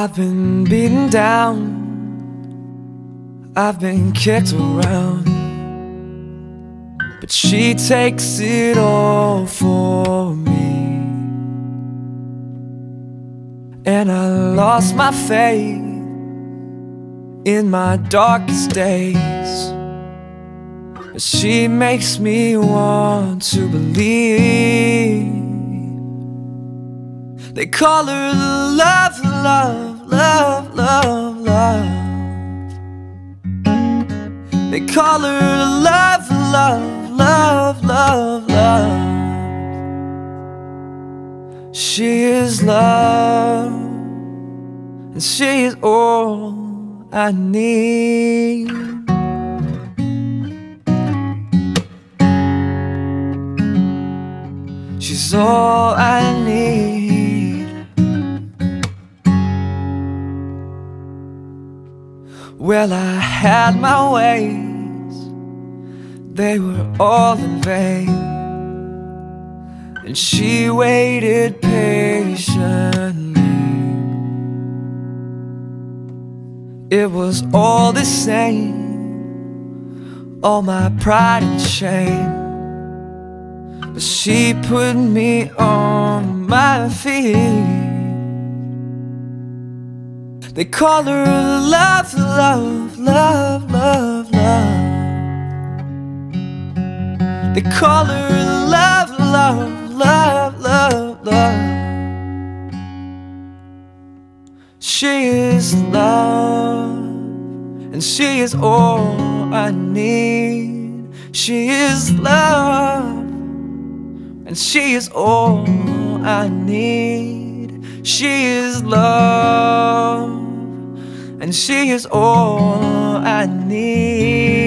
I've been beaten down, I've been kicked around, but she takes it all for me. And I lost my faith in my darkest days, but she makes me want to believe. They call her love, love, love, love, love. They call her love, love, love, love, love. She is love, and she is all I need. She's all I need. Well, I had my ways, they were all in vain, and she waited patiently. It was all the same, all my pride and shame, but she put me on my feet. They call her love, love, love, love, love. They call her love, love, love, love, love. She is love, and she is all I need. She is love, and she is all I need. She is love, and she is all I need.